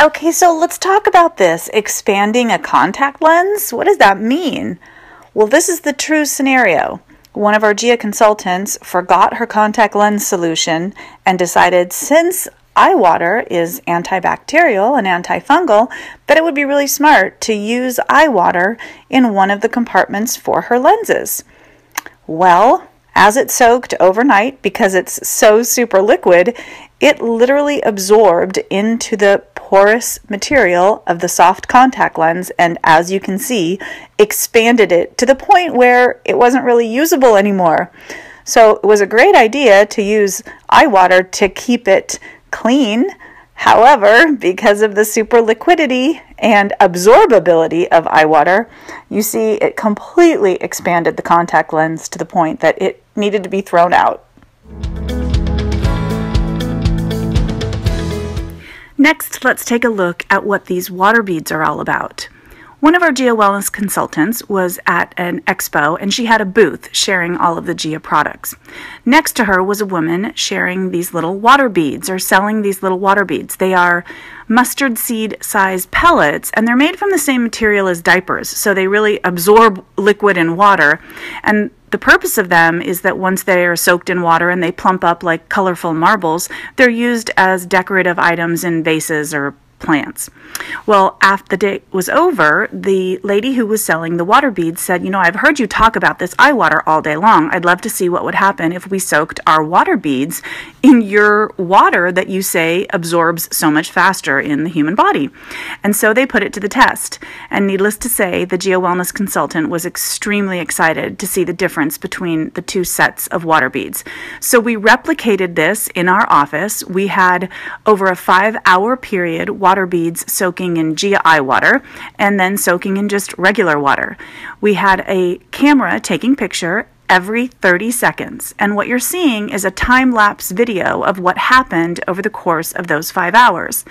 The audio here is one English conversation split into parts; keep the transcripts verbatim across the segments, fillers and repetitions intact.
Okay, so let's talk about this, expanding a contact lens. What does that mean? Well, this is the true scenario. One of our Gia consultants forgot her contact lens solution and decided since iWater is antibacterial and antifungal, that it would be really smart to use iWater in one of the compartments for her lenses. Well, as it soaked overnight, because it's so super liquid, it literally absorbed into the porous material of the soft contact lens and, as you can see, expanded it to the point where it wasn't really usable anymore. So it was a great idea to use iWater to keep it clean. However, because of the super liquidity and absorbability of iWater, you see it completely expanded the contact lens to the point that it needed to be thrown out. Next, let's take a look at what these water beads are all about. One of our Gia Wellness consultants was at an expo and she had a booth sharing all of the Gia products. Next to her was a woman sharing these little water beads, or selling these little water beads. They are mustard seed size pellets and they're made from the same material as diapers, so they really absorb liquid and water. And the purpose of them is that once they are soaked in water and they plump up like colorful marbles, they're used as decorative items in vases or plants. Well, after the day was over, the lady who was selling the water beads said, you know, I've heard you talk about this iWater all day long. I'd love to see what would happen if we soaked our water beads in your water that you say absorbs so much faster in the human body. And so they put it to the test. And needless to say, the Gia Wellness consultant was extremely excited to see the difference between the two sets of water beads. So we replicated this in our office. We had over a five hour period water beads soaking in Gia iWater and then soaking in just regular water. We had a camera taking picture every thirty seconds, and what you're seeing is a time-lapse video of what happened over the course of those five hours.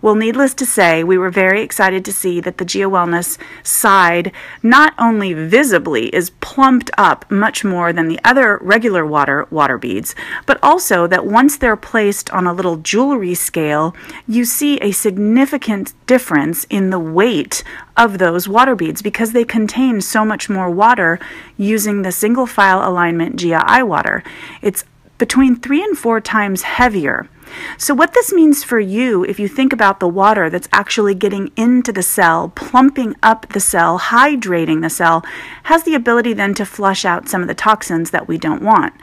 Well, needless to say, we were very excited to see that the Gia Wellness side not only visibly is plumped up much more than the other regular water water beads, but also that once they're placed on a little jewelry scale, you see a significant difference in the weight of those water beads because they contain so much more water using the Single File Alignment Gia iWater. It's between three and four times heavier. So what this means for you, if you think about the water that's actually getting into the cell, plumping up the cell, hydrating the cell, has the ability then to flush out some of the toxins that we don't want.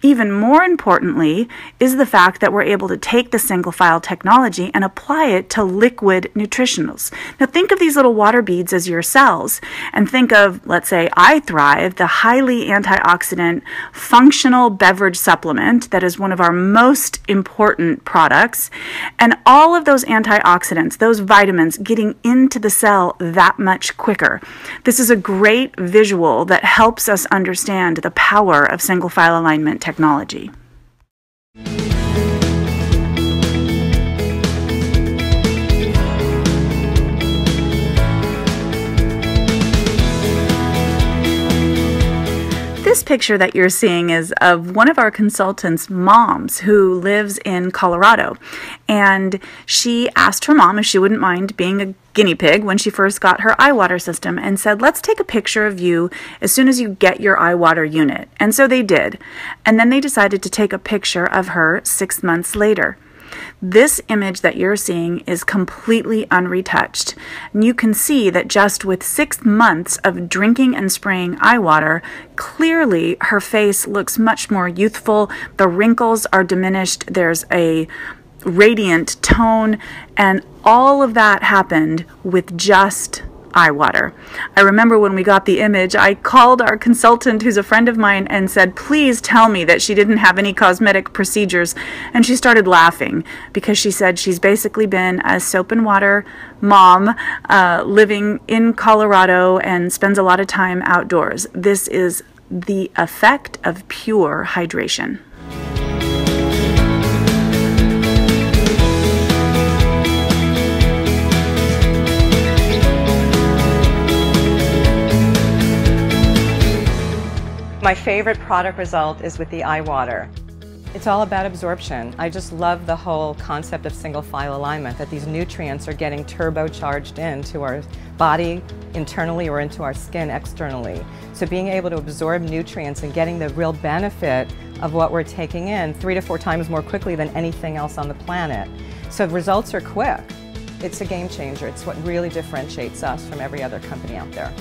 Even more importantly is the fact that we're able to take the single file technology and apply it to liquid nutritionals. Now think of these little water beads as your cells, and think of, let's say, iThrive, the highly antioxidant functional beverage supplement that is one of our most important products, and all of those antioxidants, those vitamins getting into the cell that much quicker. This is a great visual that helps us understand the power of single file alignment technology. technology. This picture that you're seeing is of one of our consultants' moms who lives in Colorado, and she asked her mom if she wouldn't mind being a guinea pig when she first got her iWater system and said, let's take a picture of you as soon as you get your iWater unit. And so they did, and then they decided to take a picture of her six months later. This image that you're seeing is completely unretouched, and you can see that just with six months of drinking and spraying iWater, clearly her face looks much more youthful. The wrinkles are diminished, there's a radiant tone, and all of that happened with just iWater. I remember when we got the image, I called our consultant, who's a friend of mine, and said, please tell me that she didn't have any cosmetic procedures. And she started laughing because she said she's basically been a soap and water mom uh, living in Colorado and spends a lot of time outdoors. This is the effect of pure hydration. My favorite product result is with the iWater. It's all about absorption. I just love the whole concept of single file alignment, that these nutrients are getting turbocharged into our body internally or into our skin externally. So being able to absorb nutrients and getting the real benefit of what we're taking in three to four times more quickly than anything else on the planet. So the results are quick. It's a game changer. It's what really differentiates us from every other company out there.